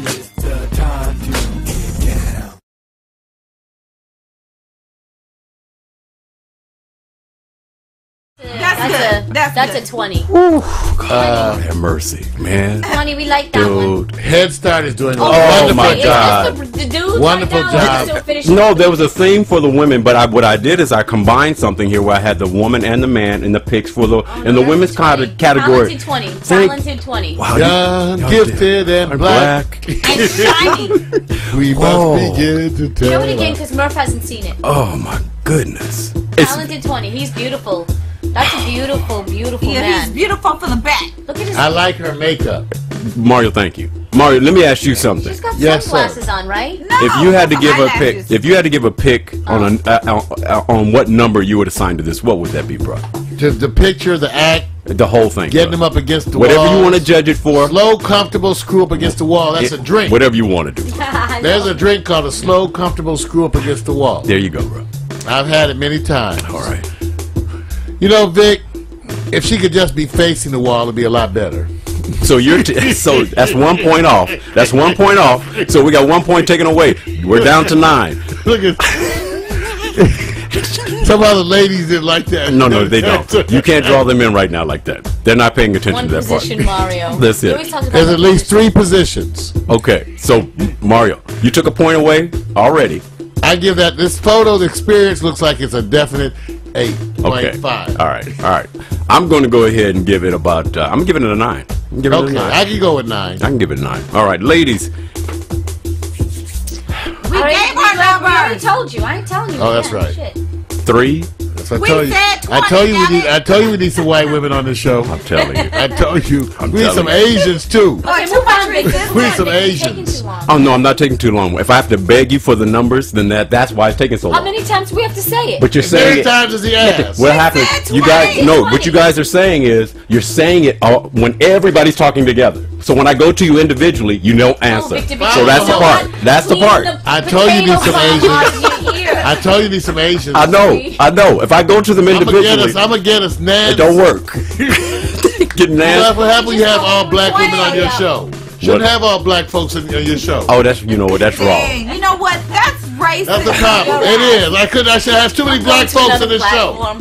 It's the time to get down. That's good. That's a 20. Ooh, God have mercy, man. 20, we like that dude. One. Head Start is doing a wonderful job. No, there was a theme for the women, but what I did is I combined something here where I had the woman and the man in the picks for the in the women's category. Talented 20. Talented 20. Wow, young, gifted, and black. And shiny. We must begin to tell. Do it again because Murph hasn't seen it. Oh my goodness. Talented 20. He's beautiful. That's a beautiful, beautiful man. Yeah, he's beautiful from the back. Look at his I like her makeup. Mario, thank you. Mario, let me ask you something. She's got sunglasses on, right? No. If you had to give a pick, on what number you would assign to this, what would that be, bro? Just the picture, the act, the whole thing. Getting them up against the wall. Whatever you want to judge it for. Slow, comfortable screw up against the wall. That's a drink. Whatever you want to do. There's a drink called a slow, comfortable screw up against the wall. There you go, bro. I've had it many times. All right. You know, Vic, if she could just be facing the wall, it'd be a lot better. So you're so that's 1 point off. That's 1 point off. So we got 1 point taken away. We're down to 9. Look at some other ladies didn't like that. No, no, they don't. You can't draw them in right now like that. They're not paying attention to that position, part. Mario. That's it. There's at least 3 positions. Okay, so Mario, you took a point away already. I give that this photo's experience looks like it's a definite 8.5. All right, all right. I'm going to go ahead and give it about. I'm giving it a 9. I'm giving it a 9. I can go with 9. I can give it a 9. All right, ladies. We gave our number. I already told you. I ain't telling you. Oh, that's right. Shit. 3. I told you we need some white women on this show. I'm telling you. I told you. We need some Asians too. Okay, move on, Rick. We need some Asians. Oh no, I'm not taking too long. If I have to beg you for the numbers, then that's why it's taking so long. How many times we have to say it? But you're saying it. How many times does he ask? What happens? You guys, no. What you guys are saying is you're saying it when everybody's talking together. So when I go to you individually, you don't answer. So that's the part. That's the part. I told you need some Asians. I told you need some Asians. I know. I know. If I go to them individually, I'm gonna get us, Nan. It don't work. Get Nan. That's what happens. You have all black women on your show. Shouldn't have all black folks on your show. Oh, that's that's wrong. You know what? That's racist. That's a problem. It is. I should have too many black folks in this show. I'm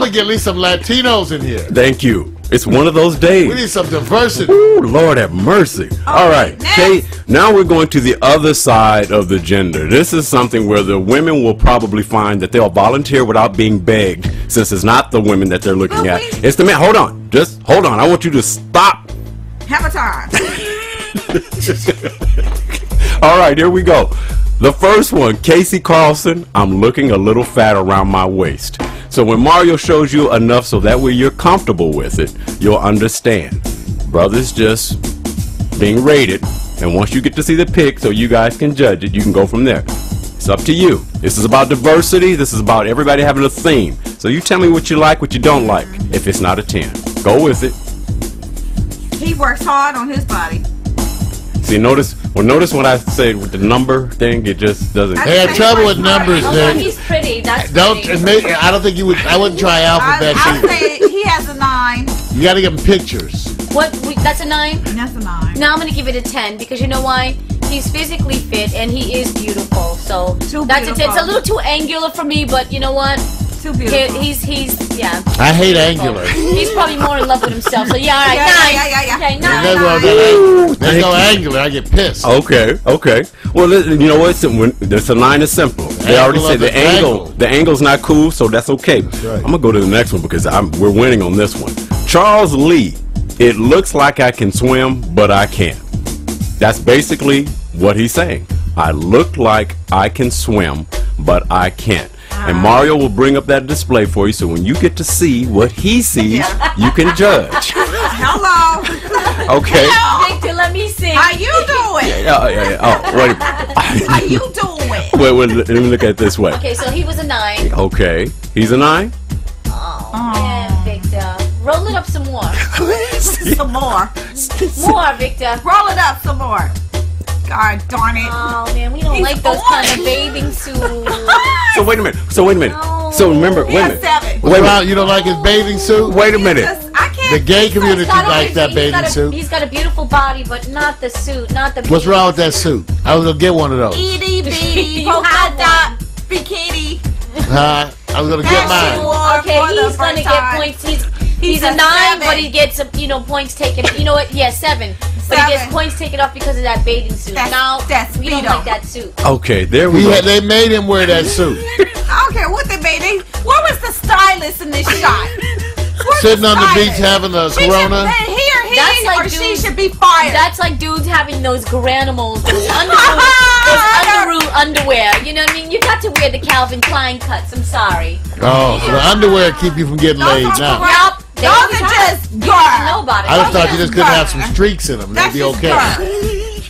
gonna get at least some Latinos in here. Thank you. It's one of those days. We need some diversity. Ooh, Lord have mercy. All right. Okay, now we're going to the other side of the gender. This is something where the women will probably find that they'll volunteer without being begged, since it's not the women that they're looking at. It's the men. Hold on. Just hold on. I want you to stop. Have a time. All right. Here we go. The first one, Casey Carlson. I'm looking a little fat around my waist. So when Mario shows you enough so that way you're comfortable with it, you'll understand. Brothers just being rated, and once you get to see the pic so you guys can judge it, you can go from there. It's up to you. This is about diversity. This is about everybody having a theme. So you tell me what you like, what you don't like. If it's not a 10, go with it. He works hard on his body. See, notice. Well, notice when I say with the number thing, it just doesn't. They have trouble with numbers, Nick. He's pretty. That's pretty. I don't think you would. I wouldn't try alphabet. I'd say he has a 9. You got to give him pictures. What? That's a 9. That's a 9. Now I'm gonna give it a 10 because you know why? He's physically fit and he is beautiful. So that's a 10. It's a little too angular for me, but you know what? Too beautiful. He's yeah. I hate angular. He's probably more in love with himself. So yeah, all right, 9. Yeah. Okay, 9. There's no angular. I get pissed. Okay. Well, you know what? The 9 is simple. They already said the angle. The angle's not cool, so that's okay. That's right. I'm gonna go to the next one because we're winning on this one. Charles Lee. It looks like I can swim, but I can't. That's basically what he's saying. I look like I can swim, but I can't. And Mario will bring up that display for you, so when you get to see what he sees, you can judge. Hello. Okay. Hello. Victor, let me see. How you doing? Oh, wait. How you doing? Wait, let me look at it this way. Okay, so he was a 9. Okay. He's a 9? Oh, man, Victor. Roll it up some more. Some more. More, Victor. Roll it up some more. God darn it. Oh man, we don't like those kind of bathing suits. So wait a minute. No. So remember, wait a minute. Wait, you don't like his bathing suit? Wait a minute. I can't. The gay community likes that bathing suit. He's got a beautiful body, but not the suit, not the. What's wrong with that suit? I was gonna get one of those. Itty bitty polka bikini. I was gonna get mine. Okay, he's gonna get points. He's a 9, but he gets points taken. You know what? Yeah, 7. But he gets points taken off because of that bathing suit. Now we don't like that suit. Okay, there we go. They made him wear that suit. Okay, what they made him? Where was the stylist in this shot? Sitting on the beach having a Corona. That's like she should be fired. That's like dudes having those granimals, those underwear. You know what I mean? You got to wear the Calvin Klein cuts. I'm sorry. Oh, so the underwear keep you from getting laid now. Yup. Those are just girl. I just thought you just couldn't have some streaks in them. That'd be okay.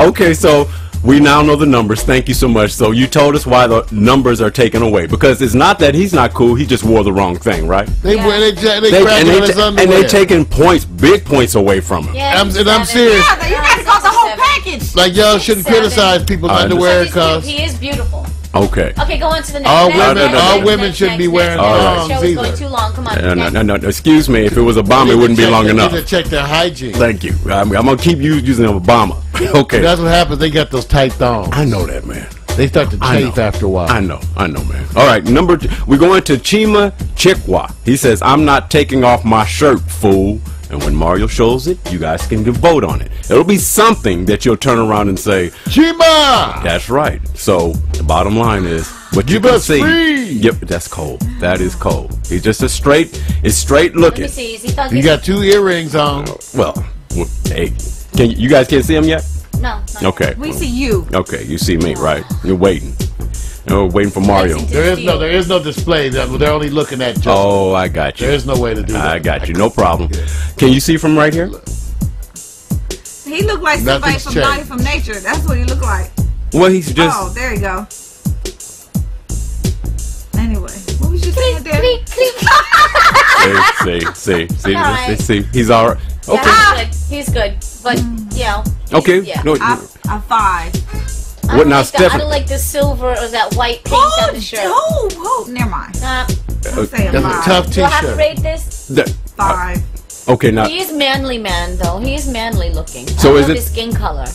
Okay, so we now know the numbers. Thank you so much. So you told us why the numbers are taken away. Because it's not that he's not cool. He just wore the wrong thing, right? They're taking points, big points away from him. Yeah, I'm serious. Yeah, you got to go the whole package. Like, y'all shouldn't criticize people's underwear because... He is beautiful. Okay. Okay, go on to the next. All women shouldn't be wearing long. Too long. Come on. No. Excuse me. If it was Obama, it wouldn't be long enough. You need to check their hygiene. Thank you. I'm gonna keep using Obama. Okay. That's what happens. They got those tight thongs. I know that, man. They start to chafe after a while. I know, man. All right, number 2. We're going to Chima Chikwa. He says, "I'm not taking off my shirt, fool." And when Mario shows it, you guys can vote on it. It'll be something that you'll turn around and say, Chima! That's right. So, the bottom line is, what you can see. Yep, that's cold. That is cold. He's just a straight looking. Let me see. You got 2 earrings on. Well, hey, you guys can't see him yet? No. Okay. We see you. Okay, you see me, right? You're waiting. No, waiting for Mario. There is no display. They're only looking at you. Oh, I got you. There is no way to do that. I got you. No problem. Yeah. Can you see from right here? He looked like somebody from Naughty from Nature. That's what he looked like. Well, he's just. Oh, there you go. Anyway, what was you saying, Daddy? See. He's all right. Okay. Yeah, he's good. But yeah. Okay. Yeah. No, I'm 5. I don't like the silver or that white paint on the shirt. Oh, never mind. That's a tough t-shirt. Do I have to rate this? 5. Okay, now. He's manly man, though. He's manly looking. So is it his skin color?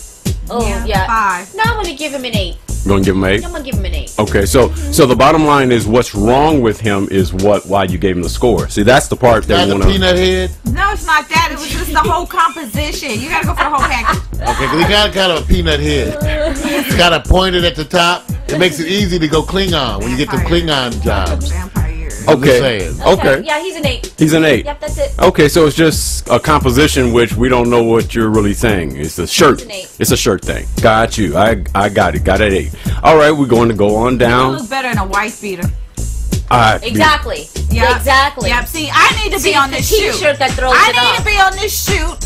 Oh, yeah. 5. No, I'm going to give him an 8. You're going to give him an 8? I'm going to give him an 8. Okay, so the bottom line is what's wrong with him is why you gave him the score. See, that's the part that we want to... peanut head? No, it's not that. It was just the whole composition. You got to go for the whole package. Okay, because he got kind of a peanut head. It's kind of pointed at the top. It makes it easy to go Klingon when you get the Klingon jobs. Okay. Yeah, he's an 8. He's an 8. Yep, that's it. Okay, so it's just a composition which we don't know what you're really saying. It's a shirt. It's a shirt thing. Got you. I got it. Got an 8. All right, we're going to go on down. You look better in a white beater. Exactly. Yeah. Exactly. Yep. See, I need to be on this shoot. I need to be on this shoot.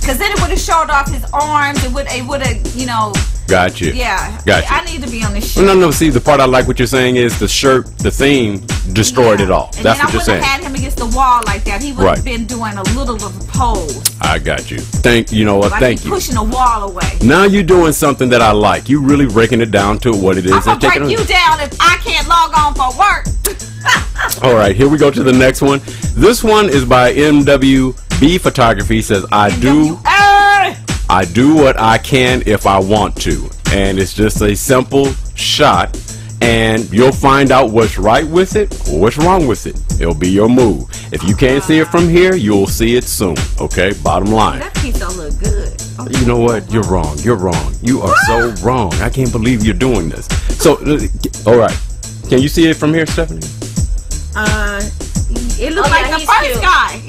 Because then it would have showed off his arms. It would have, you know. Got you. Yeah. Got you. I need to be on this shirt. No. See, the part I like what you're saying is the shirt, the theme, destroyed it all. That's what you're saying. And I wouldn't have had him against the wall like that. He would have been doing a little of a pose. I got you. Thank you. Pushing the wall away. Now you're doing something that I like. You really breaking it down to what it is. I'm going to break you down if I can't log on for work. All right. Here we go to the next one. This one is by MWB Photography. Says, I do what I can if I want to. And it's just a simple shot. And you'll find out what's right with it or what's wrong with it. It'll be your move. If you can't see it from here, you'll see it soon. Okay, bottom line. That piece don't look good. Okay. You know what? You're wrong. You're wrong. You are so wrong. I can't believe you're doing this. So, all right. Can you see it from here, Stephanie? It looks like the first guy.